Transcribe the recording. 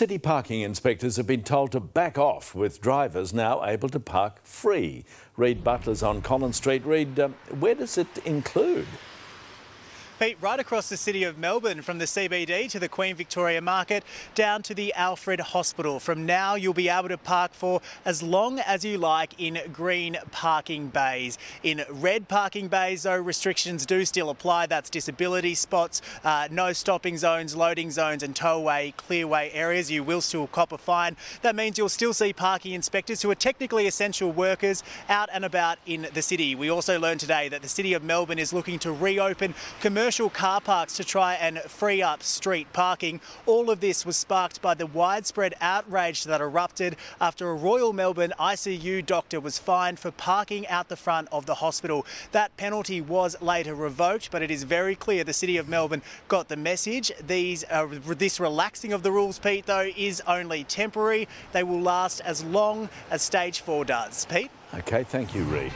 City parking inspectors have been told to back off, with drivers now able to park free. Reid Butler's on Collins Street. Reid, where does it include? Pete, right across the city of Melbourne, from the CBD to the Queen Victoria Market, down to the Alfred Hospital. From now, you'll be able to park for as long as you like in green parking bays. In red parking bays, though, restrictions do still apply. That's disability spots, no stopping zones, loading zones and towway, clearway areas. You will still cop a fine. That means you'll still see parking inspectors, who are technically essential workers, out and about in the city. We also learned today that the city of Melbourne is looking to reopen commercial car parks to try and free up street parking. All of this was sparked by the widespread outrage that erupted after a Royal Melbourne ICU doctor was fined for parking out the front of the hospital. That penalty was later revoked, but it is very clear the City of Melbourne got the message. This relaxing of the rules, Pete, though, is only temporary. They will last as long as Stage 4 does. Pete? Okay, thank you, Reid.